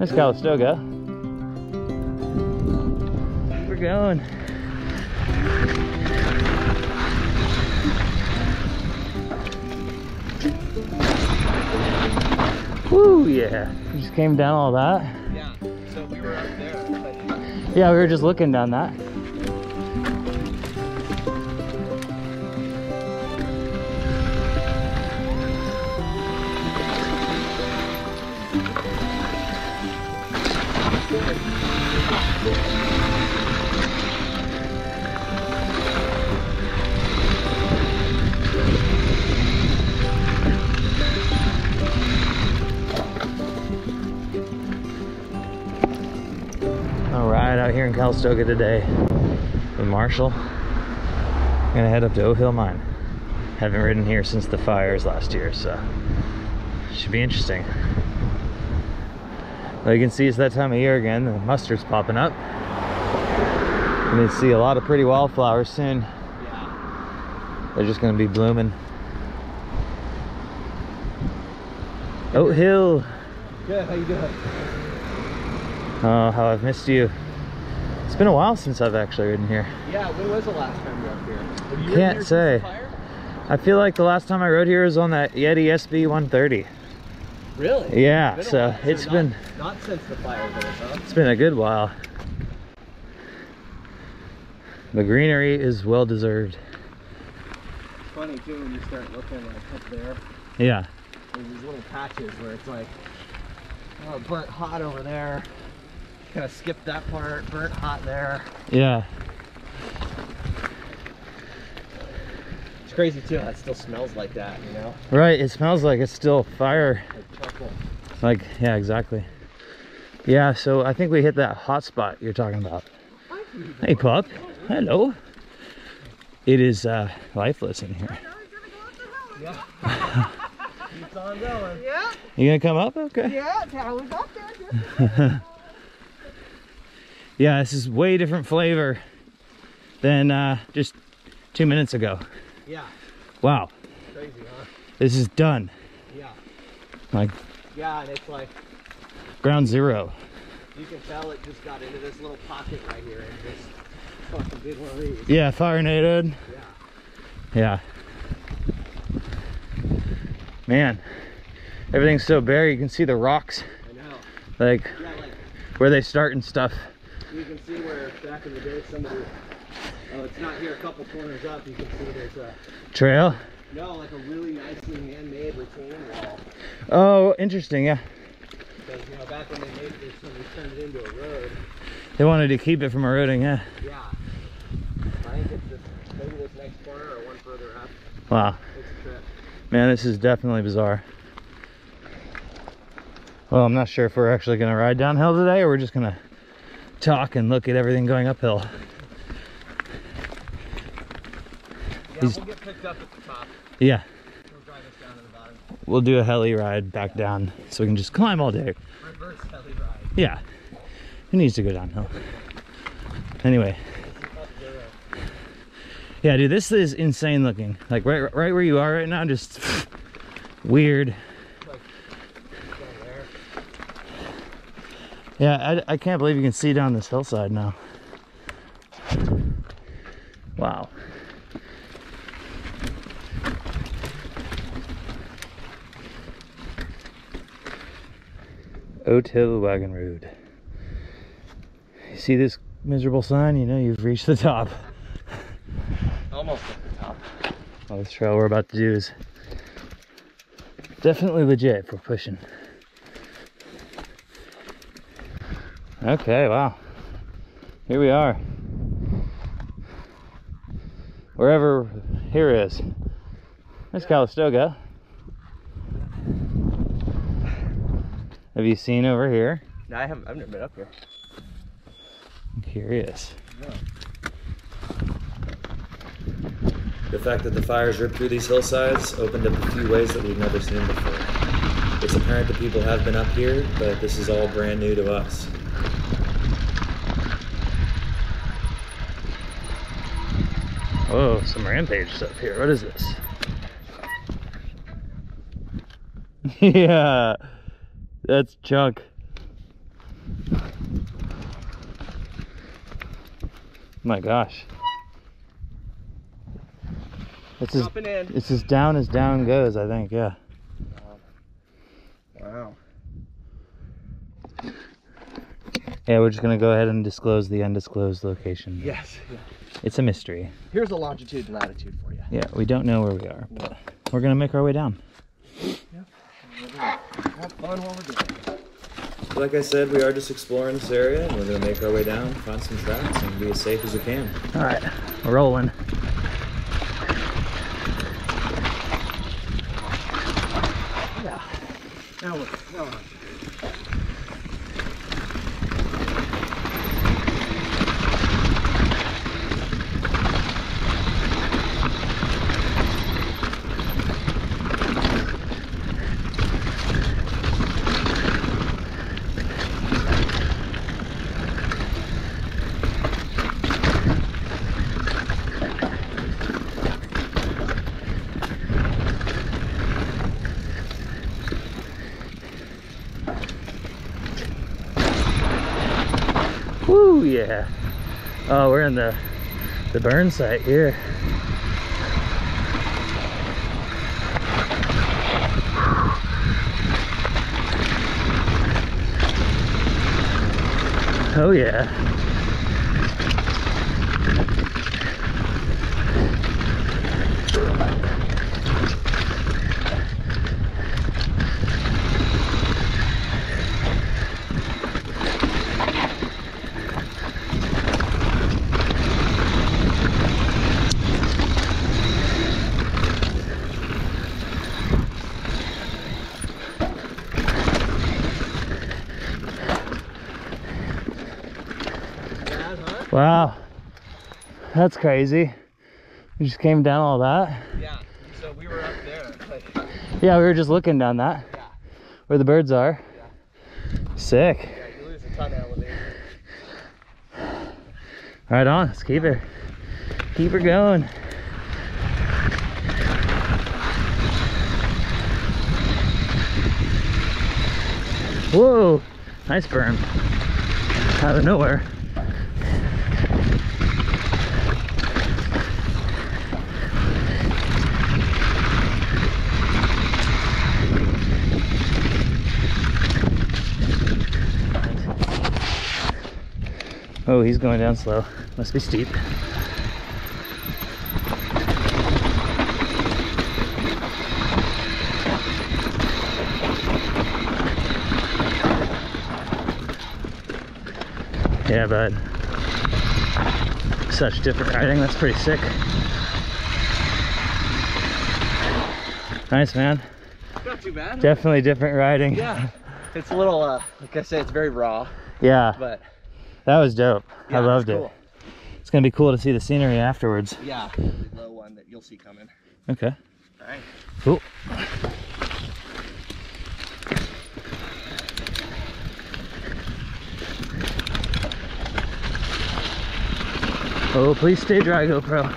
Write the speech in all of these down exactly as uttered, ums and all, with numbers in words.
There's Calistoga. We're going. Woo, yeah. We just came down all that. Yeah, so we were up there. But... yeah, we were just looking down that. Out here in Calistoga today with Marshall. I'm gonna head up to Oat Hill Mine. Haven't ridden here since the fires last year, so should be interesting. Well, you can see it's that time of year again. The mustard's popping up. You're gonna see a lot of pretty wildflowers soon. Yeah. They're just gonna be blooming. Oat Hill. Good. How you doing? Oh, how I've missed you. It's been a while since I've actually ridden here. Yeah, when was the last time you were up here? Have you Can't here say. The fire? I feel like the last time I rode here was on that Yeti S B one thirty. Really? Yeah, it's so while, it's so been... Not, not since the fire, though, huh? It's been a good while. The greenery is well deserved. It's funny, too, when you start looking like up there. Yeah. There's these little patches where it's like, oh, burnt hot over there. Kind of skip that part, burnt hot there. Yeah. It's crazy too, it still smells like that, you know? Right, it smells like it's still fire. Like charcoal. Like, yeah, exactly. Yeah, so I think we hit that hot spot you're talking about. Hey, pup. Hello. It is uh, lifeless in here. Yeah. Keeps on going. Yeah. You gonna come up? Okay. Yeah, that's how we got there. Yeah, this is way different flavor than uh, just two minutes ago. Yeah. Wow. Crazy, huh? This is done. Yeah. Like. Yeah, and it's like. Ground zero. You can tell it just got into this little pocket right here and just fucking did one of these. Yeah, fire nated. Yeah. Yeah. Man, everything's so bare. You can see the rocks. I know. Like, yeah, like where they start and stuff. You can see where back in the day somebody, oh, it's not here, a couple corners up, you can see there's a... trail? No, like a really nicely man-made retaining wall. Oh, interesting, yeah. Because, you know, back when they made this, when they turned it into a road. They wanted to keep it from eroding, yeah. Yeah. I think it's this, maybe this next corner or one further up. Wow. It's a trip. Man, this is definitely bizarre. Well, I'm not sure if we're actually going to ride downhill today or we're just going to talk and look at everything going uphill. Yeah, These, we'll get picked up at the top. Yeah. We'll drive us down to the bottom. We'll do a heli ride back yeah. down so we can just climb all day. Reverse heli ride. Yeah. Who needs to go downhill? Anyway. Yeah, dude, this is insane looking. Like right, right where you are right now, just weird. Yeah, I, I can't believe you can see down this hillside now. Wow. Oat Hill Wagon Road. You see this miserable sign? You know you've reached the top. Almost at the top. Well, this trail we're about to do is definitely legit for pushing. Okay, wow. Here we are. Wherever here is. There's Calistoga. Have you seen over here? No, I haven't. I've never been up here. I'm curious. Yeah. The fact that the fires ripped through these hillsides opened up a few ways that we've never seen before. It's apparent that people have been up here, but this is all brand new to us. Whoa, some rampage stuff here. What is this? Yeah, that's junk. My gosh. It's as, in. it's as down as down goes, I think, yeah. Wow. Yeah, we're just going to go ahead and disclose the undisclosed location. Yes. Yeah. It's a mystery. Here's the longitude and latitude for you. Yeah, we don't know where we are, but we're going to make our way down. Yep. Have fun while we're doing it. Like I said, we are just exploring this area, and we're going to make our way down, find some tracks, and be as safe as we can. All right, we're rolling. Now we're, now we're Woo, yeah. Oh, we're in the, the burn site here. Oh, yeah. Wow, that's crazy. We just came down all that. Yeah, so we were up there. Like, yeah, we were just looking down that. Yeah. Where the birds are. Yeah. Sick. Yeah, you lose a ton of elevation. Right on, let's keep her. Keep her going. Whoa, nice berm. Out of nowhere. Oh, he's going down slow. Must be steep. Yeah, bud. Such different riding. That's pretty sick. Nice, man. Not too bad. Definitely different riding. Yeah. It's a little, uh, like I say, it's very raw. Yeah. But... that was dope. Yeah, I loved cool. it. It's gonna be cool to see the scenery afterwards. Yeah, really low one that you'll see coming. Okay. All right. Cool. Oh, please stay dry, GoPro.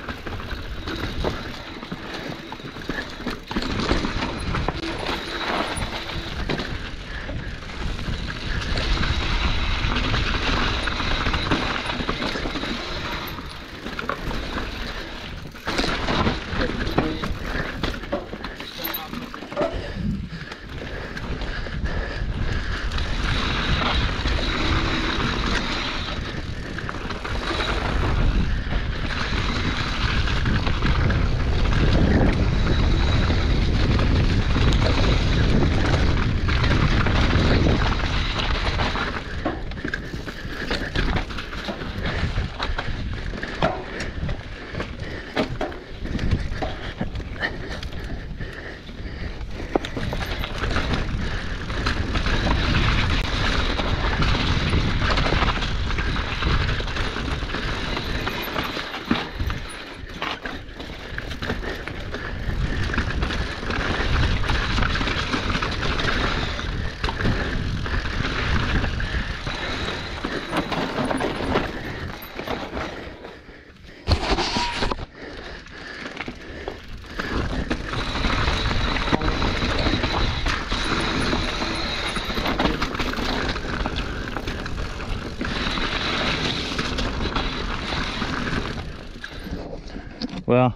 Well,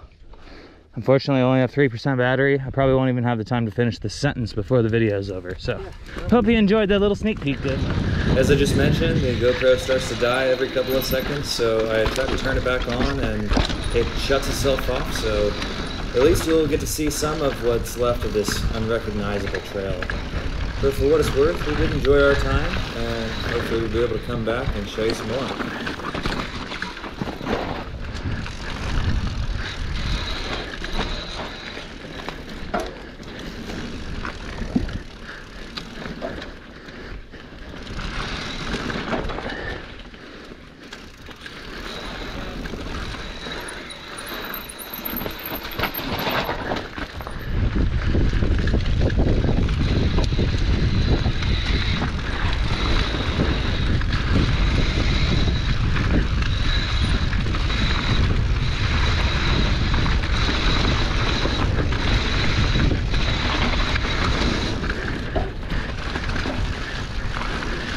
unfortunately I only have three percent battery. I probably won't even have the time to finish the sentence before the video is over. So hope you enjoyed that little sneak peek. Dude, as I just mentioned, the GoPro starts to die every couple of seconds, so I try to turn it back on and it shuts itself off, so at least you'll get to see some of what's left of this unrecognizable trail. But for what it's worth, we did enjoy our time, and hopefully we'll be able to come back and show you some more.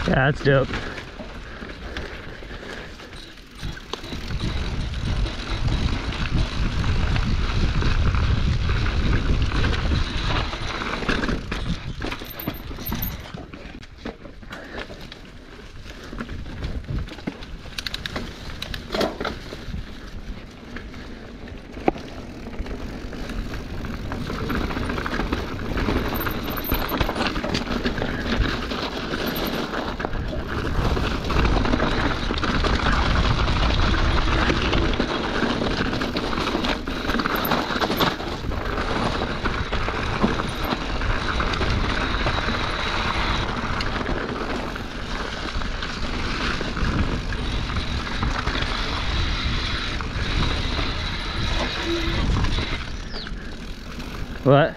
Yeah, that's dope. What?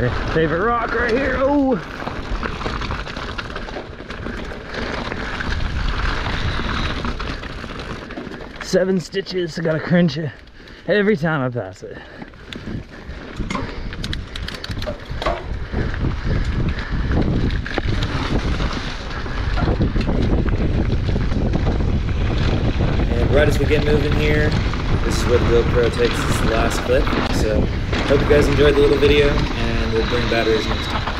My favorite rock right here. Oh, seven stitches. I gotta cringe it every time I pass it. And right as we get moving here, this is where the GoPro takes its last clip. So hope you guys enjoyed the little video, and we'll bring batteries next time.